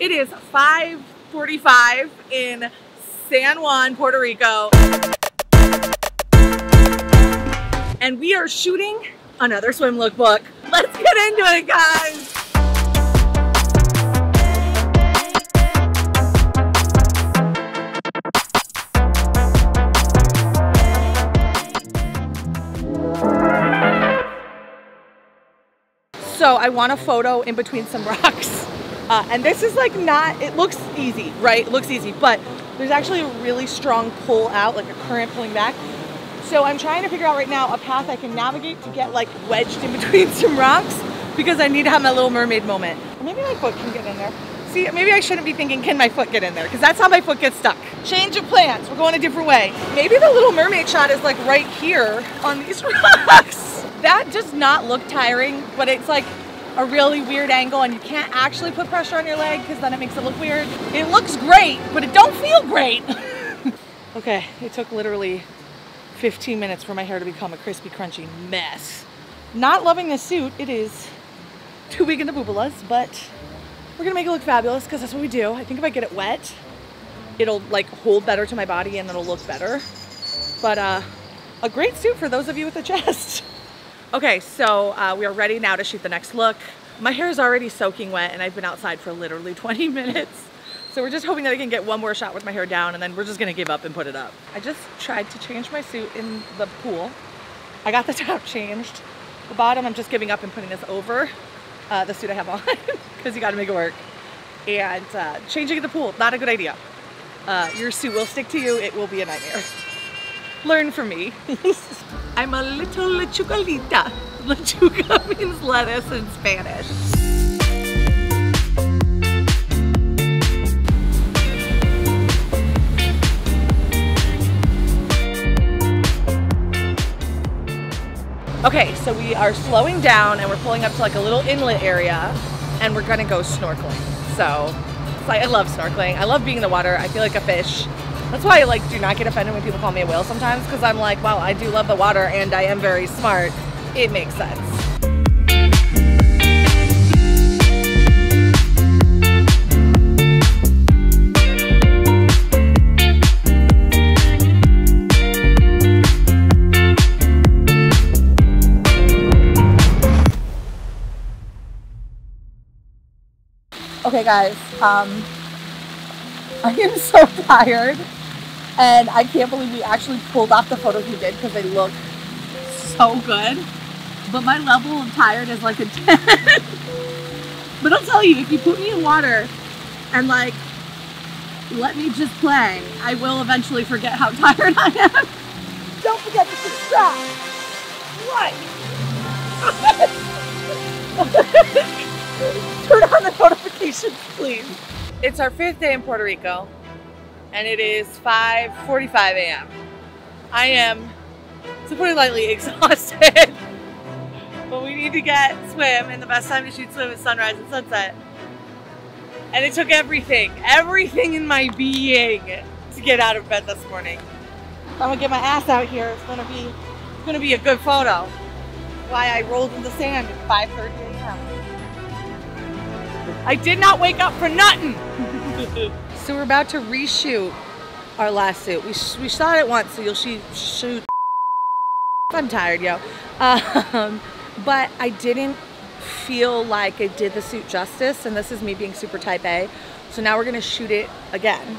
It is 5:45 in San Juan, Puerto Rico. And we are shooting another swim lookbook. Let's get into it, guys. So I want a photo in between some rocks. And this is like not, it looks easy, right? It looks easy, but there's actually a really strong pull out, like a current pulling back. So I'm trying to figure out right now a path I can navigate to get like wedged in between some rocks because I need to have my Little Mermaid moment. Maybe my foot can get in there. See, maybe I shouldn't be thinking, can my foot get in there? Because that's how my foot gets stuck. Change of plans, we're going a different way. Maybe the Little Mermaid shot is like right here on these rocks. That does not look tiring, but it's like a really weird angle and you can't actually put pressure on your leg because then it makes it look weird. It looks great, but it don't feel great. Okay, it took literally 15 minutes for my hair to become a crispy, crunchy mess. Not loving this suit. It is too big in the boobalas, but we're gonna make it look fabulous because that's what we do. I think if I get it wet, it'll like hold better to my body and it'll look better. But a great suit for those of you with a chest. Okay, so we are ready now to shoot the next look. My hair is already soaking wet and I've been outside for literally 20 minutes. So we're just hoping that I can get one more shot with my hair down and then we're just gonna give up and put it up. I just tried to change my suit in the pool. I got the top changed. The bottom, I'm just giving up and putting this over the suit I have on because you gotta make it work. And changing in the pool, not a good idea. Your suit will stick to you, it will be a nightmare. Learn from me. I'm a little lechugalita. Lechuga means lettuce in Spanish. Okay, so we are slowing down and we're pulling up to like a little inlet area and we're gonna go snorkeling. So, it's like, I love snorkeling. I love being in the water. I feel like a fish. That's why I like do not get offended when people call me a whale sometimes, because I'm like, wow, I do love the water and I am very smart. It makes sense. Okay guys, I am so tired. And I can't believe we actually pulled off the photos we did because they look so good. But my level of tired is like a 10. But I'll tell you, if you put me in water and like, let me just play, I will eventually forget how tired I am. Don't forget to subscribe. Like. Turn on the notifications, please. It's our 5th day in Puerto Rico. And it is 5:45 a.m. I am, to put it lightly, exhausted. But we need to get swim, and the best time to shoot swim is sunrise and sunset. And it took everything in my being to get out of bed this morning. I'm gonna get my ass out here. It's gonna be a good photo. Why I rolled in the sand at 5:30 a.m. I did not wake up for nothing. So we're about to reshoot our last suit. We shot it once, so you'll shoot. I'm tired, yo. But I didn't feel like I did the suit justice, and this is me being super type A. So now we're gonna shoot it again.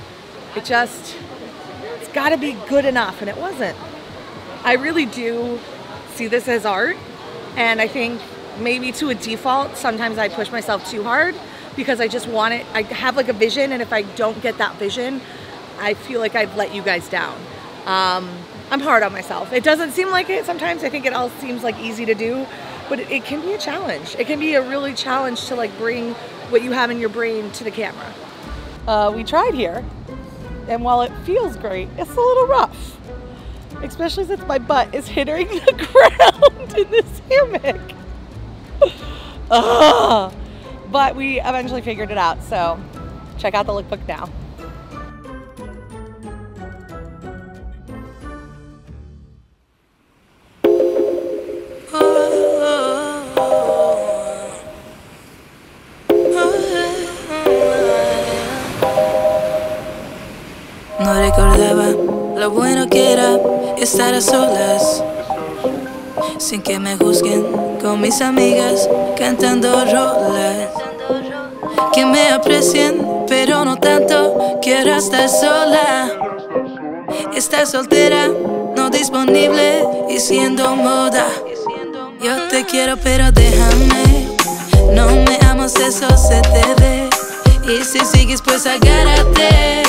It's gotta be good enough, and it wasn't. I really do see this as art, and I think maybe to a default, sometimes I push myself too hard, because I just want it, I have like a vision, and if I don't get that vision, I feel like I've let you guys down. I'm hard on myself. It doesn't seem like it sometimes. I think it all seems like easy to do, but it can be a challenge. It can be a really challenge to like bring what you have in your brain to the camera. We tried here, and while it feels great, it's a little rough, especially since my butt is hitting the ground in this hammock. Ugh. But we eventually figured it out, so check out the lookbook now. lo bueno quiera estar a solas, sin que me juzguen, con mis amigas cantando rolas, que me aprecien pero no tanto. Quiero estar sola, estar soltera, no disponible y siendo moda. Yo te quiero pero déjame, no me amas, eso se te ve. Y si sigues pues agárrate,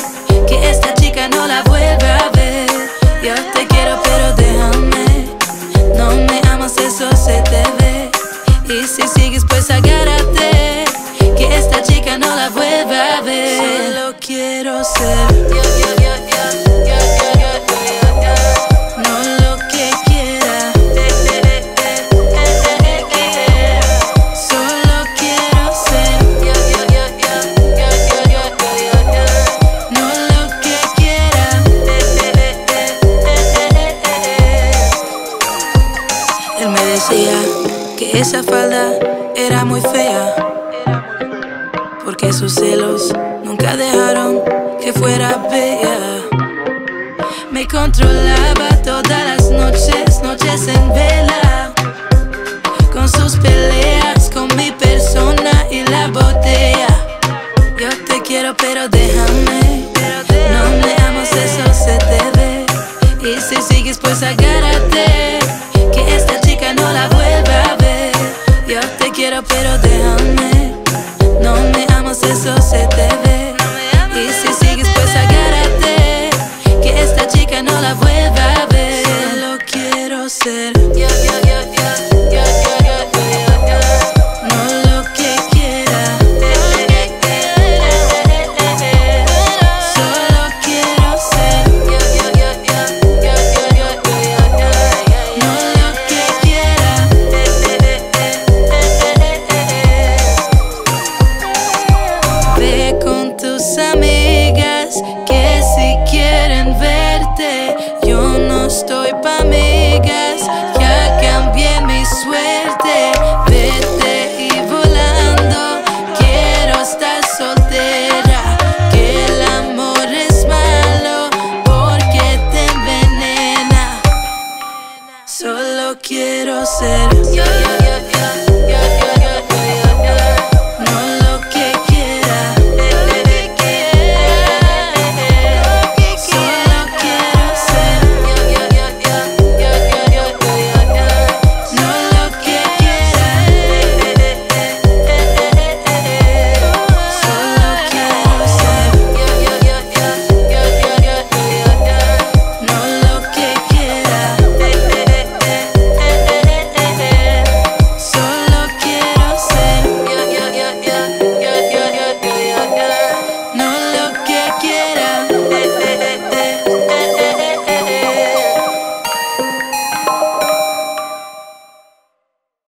que esta chica no la vuelva a ver. Yo te quiero pero déjame, no me amas, eso se te ve. Y si sigues pues agárrate, que esta chica no la vuelva a ver. Solo quiero ser que esa falda era muy fea, porque sus celos nunca dejaron que fuera bella. Me controlaba todas las noches, noches en vela, con sus peleas, con mi persona y la botella. Yo te quiero pero déjame, no me amas, eso se te ve. Y si sigues pues agárrate, que esta chica no la vuelva a ver. Yo te quiero pero déjame, no me amas, eso se te ve.